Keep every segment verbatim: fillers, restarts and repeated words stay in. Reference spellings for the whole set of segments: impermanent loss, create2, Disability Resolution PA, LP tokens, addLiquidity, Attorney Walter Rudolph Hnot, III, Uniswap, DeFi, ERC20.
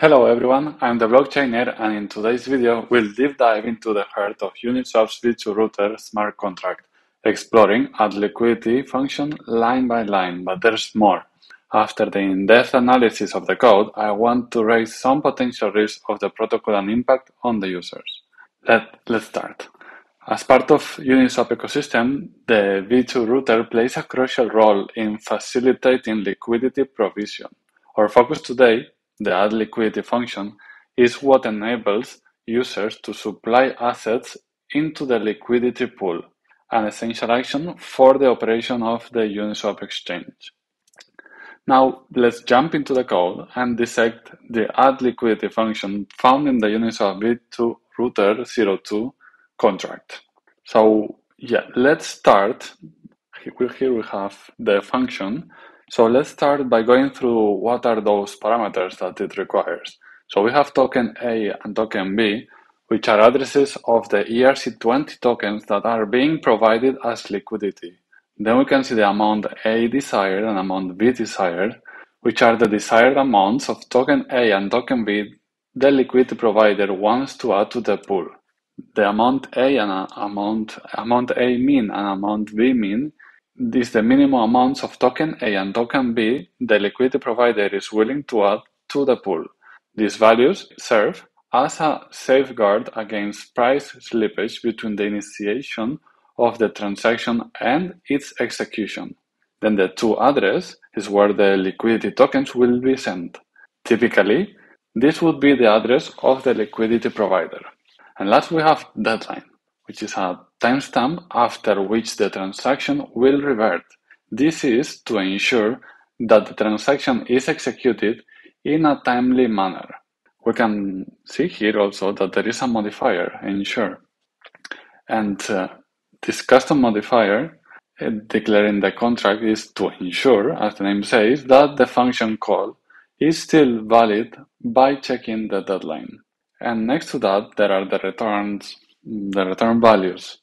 Hello everyone, I'm the blockchainer, and in today's video we'll deep dive into the heart of Uniswap's virtual router smart contract, exploring ad liquidity function line by line, but there's more. After the in-depth analysis of the code, I want to raise some potential risks of the protocol and impact on the users. Let, let's start. As part of Uniswap ecosystem, the virtual router plays a crucial role in facilitating liquidity provision. Our focus today, the add liquidity function, is what enables users to supply assets into the liquidity pool, an essential action for the operation of the Uniswap exchange. Now let's jump into the code and dissect the add liquidity function found in the Uniswap V two Router zero two contract. So yeah, let's start. Here we have the function. So let's start by going through what are those parameters that it requires. So we have token A and token B, which are addresses of the E R C twenty tokens that are being provided as liquidity. Then we can see the amount A desired and amount B desired, which are the desired amounts of token A and token B the liquidity provider wants to add to the pool. The amount A and amount, amount A min and amount B min is the minimum amounts of token A and token B the liquidity provider is willing to add to the pool. These values serve as a safeguard against price slippage between the initiation of the transaction and its execution. Then the to address is where the liquidity tokens will be sent. Typically, this would be the address of the liquidity provider. And last, we have deadline, which is a timestamp after which the transaction will revert. This is to ensure that the transaction is executed in a timely manner. We can see here also that there is a modifier, ensure. And uh, this custom modifier uh, declared in the contract is to ensure, as the name says, that the function call is still valid by checking the deadline. And next to that, there are the returns the return values,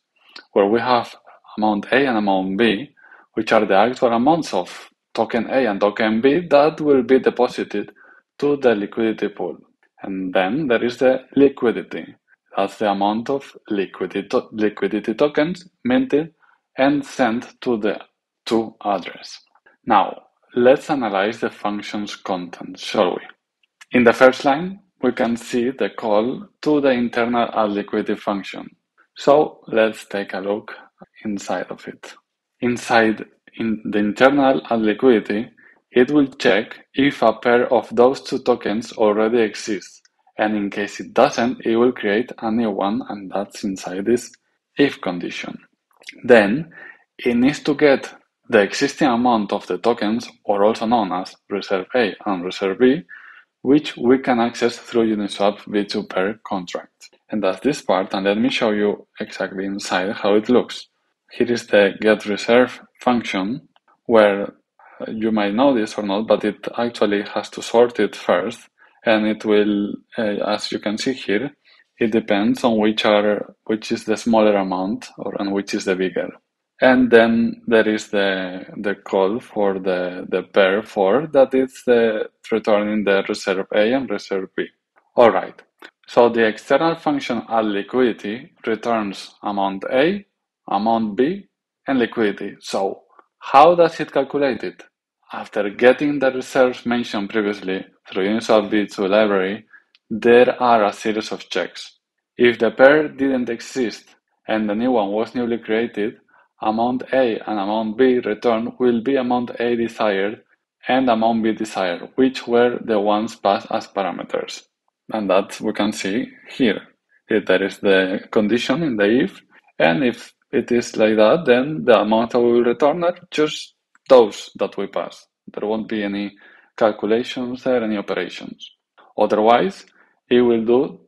where we have amount A and amount B, which are the actual amounts of token A and token B that will be deposited to the liquidity pool. And then there is the liquidity. That's the amount of liquidity, to liquidity tokens minted and sent to the to address. Now, let's analyze the function's content, shall we? In the first line, we can see the call to the internal add liquidity function. So let's take a look inside of it. Inside in the internal add liquidity, it will check if a pair of those two tokens already exists. And in case it doesn't, it will create a new one, and that's inside this if condition. Then it needs to get the existing amount of the tokens, or also known as reserve A and reserve B, which we can access through Uniswap V two pair contract. And that's this part, and let me show you exactly inside how it looks. Here is the getReserve function, where you might know this or not, but it actually has to sort it first, and it will, uh, as you can see here, it depends on which are which is the smaller amount or and which is the bigger. And then there is the the call for the, the pair four that is the returning the reserve A and reserve B. All right. So the external function add liquidity returns amount A, amount B, and liquidity. So how does it calculate it? After getting the reserves mentioned previously through Uniswap V two library, there are a series of checks. If the pair didn't exist and the new one was newly created, amount A and amount B return will be amount A desired and amount B desired, which were the ones passed as parameters. And that we can see here. If there is the condition in the if, and if it is like that, then the amount that we will return are just those that we pass. There won't be any calculations there, any operations. Otherwise, it will do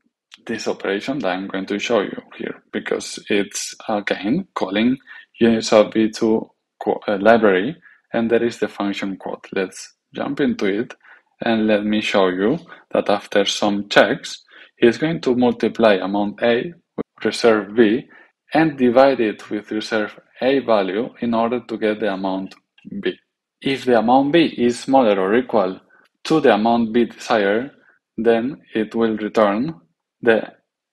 this operation that I'm going to show you here, because it's again calling Uniswap V two library, and there is the function quote. Let's jump into it, and let me show you that after some checks, it's going to multiply amount A with reserve B and divide it with reserve A value in order to get the amount B. If the amount B is smaller or equal to the amount B desired, then it will return the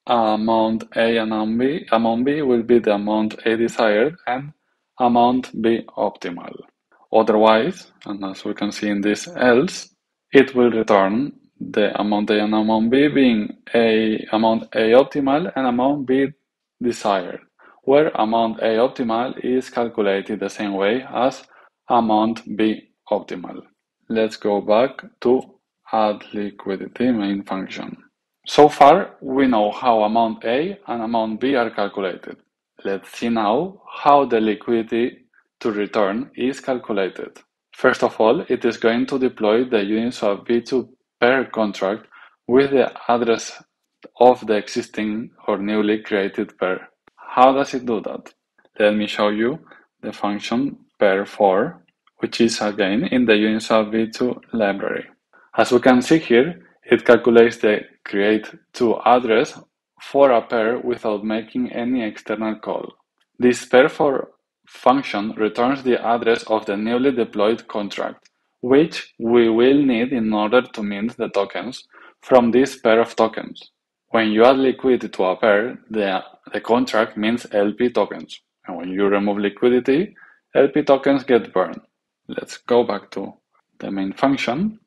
amount A and amount B. Amount B will be the amount A desired and amount B optimal. Otherwise, and as we can see in this else, it will return the amount A and amount B being a amount A optimal and amount B desired, where amount A optimal is calculated the same way as amount B optimal. Let's go back to add liquidity main function. So far, we know how amount A and amount B are calculated. Let's see now how the liquidity to return is calculated. First of all, it is going to deploy the Uniswap V two pair contract with the address of the existing or newly created pair. How does it do that? Let me show you the function pair four, which is again in the Uniswap V two library. As we can see here, it calculates the create two address for a pair without making any external call. This pair four function returns the address of the newly deployed contract, which we will need in order to mint the tokens from this pair of tokens. When you add liquidity to a pair, the, the contract mints L P tokens, and when you remove liquidity, L P tokens get burned. Let's go back to the main function.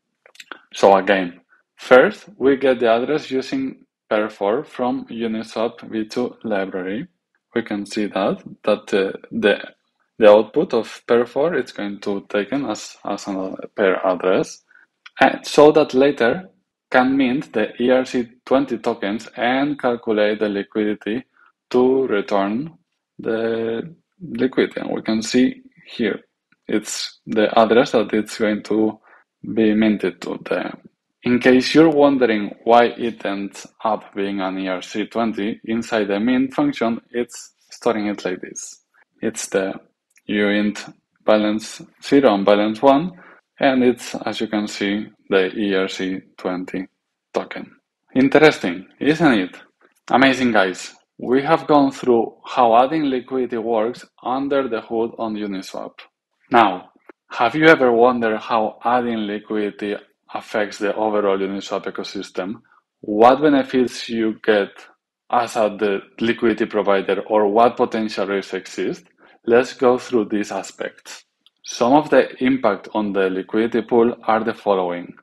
So again, first, we get the address using pair four from Uniswap V two library. We can see that that uh, the the output of pair four is going to taken as as a pair address, and so that later can mint the E R C twenty tokens and calculate the liquidity to return the liquidity. And we can see here it's the address that it's going to be minted to the. In case you're wondering why it ends up being an E R C twenty, inside the mint function, it's storing it like this. It's the uint balance zero and balance one, and it's, as you can see, the E R C twenty token. Interesting, isn't it? Amazing, guys. We have gone through how adding liquidity works under the hood on Uniswap. Now, have you ever wondered how adding liquidity affects the overall Uniswap ecosystem, what benefits you get as a the liquidity provider, or what potential risks exist? Let's go through these aspects. Some of the impact on the liquidity pool are the following.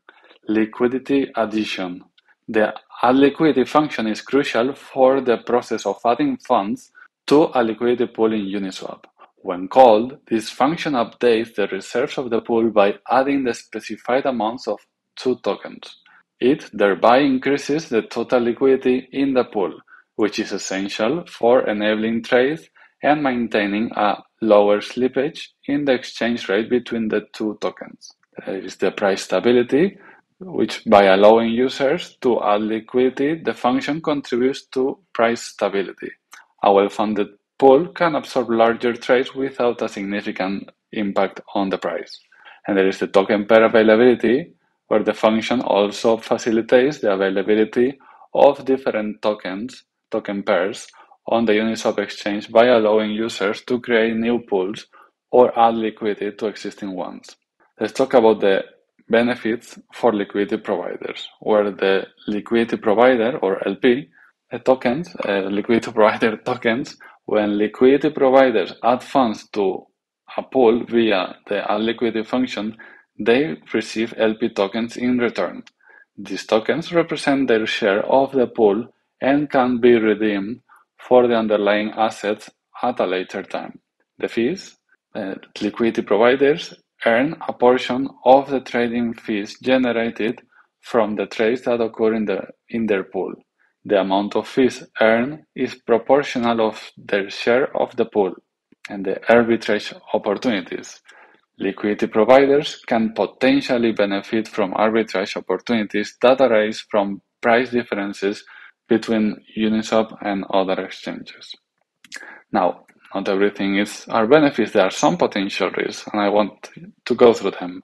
Liquidity addition. The add liquidity function is crucial for the process of adding funds to a liquidity pool in Uniswap. When called, this function updates the reserves of the pool by adding the specified amounts of two tokens. It thereby increases the total liquidity in the pool, which is essential for enabling trades and maintaining a lower slippage in the exchange rate between the two tokens. There is the price stability, which by allowing users to add liquidity, the function contributes to price stability. A well-funded pool can absorb larger trades without a significant impact on the price. And there is the token pair availability, where the function also facilitates the availability of different tokens, token pairs, on the Uniswap exchange by allowing users to create new pools or add liquidity to existing ones. Let's talk about the benefits for liquidity providers, where the liquidity provider, or L P, the tokens, uh, liquidity provider tokens, when liquidity providers add funds to a pool via the add liquidity function, they receive L P tokens in return. These tokens represent their share of the pool and can be redeemed for the underlying assets at a later time. The fees, uh, liquidity providers earn a portion of the trading fees generated from the trades that occur in, the, in their pool. The amount of fees earned is proportional of their share of the pool and the arbitrage opportunities. Liquidity providers can potentially benefit from arbitrage opportunities that arise from price differences between Uniswap and other exchanges. Now, not everything is our benefits. There are some potential risks, and I want to go through them.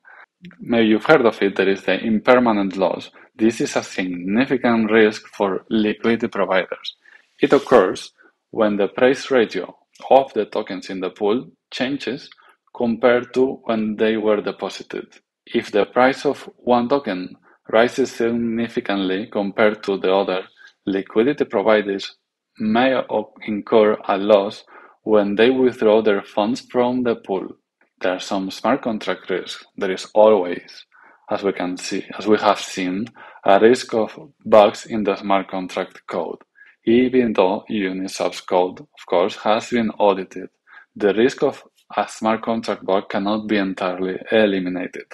Maybe you've heard of it, there is the impermanent loss. This is a significant risk for liquidity providers. It occurs when the price ratio of the tokens in the pool changes compared to when they were deposited. If the price of one token rises significantly compared to the other, liquidity providers may incur a loss when they withdraw their funds from the pool. There are some smart contract risks. There is always, as we can see, as we have seen, a risk of bugs in the smart contract code. Even though Uniswap's code, of course, has been audited, the risk of a smart contract bug cannot be entirely eliminated.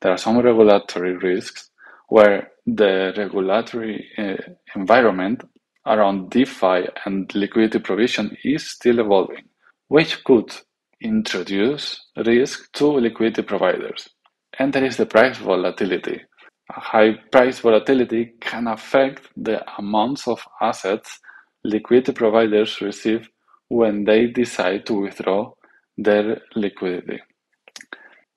There are some regulatory risks where the regulatory uh, environment around DeFi and liquidity provision is still evolving, which could introduce risk to liquidity providers. And there is the price volatility. A high price volatility can affect the amounts of assets liquidity providers receive when they decide to withdraw their liquidity.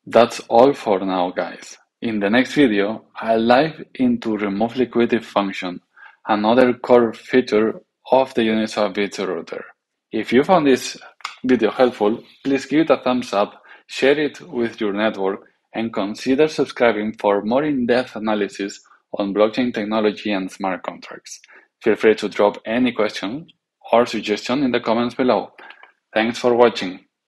That's all for now, guys. In the next video, I'll dive into remove liquidity function, another core feature of the Uniswap V two router. If you found this video helpful, please give it a thumbs up, share it with your network, and consider subscribing for more in-depth analysis on blockchain technology and smart contracts. Feel free to drop any question or suggestion in the comments below. Thanks for watching.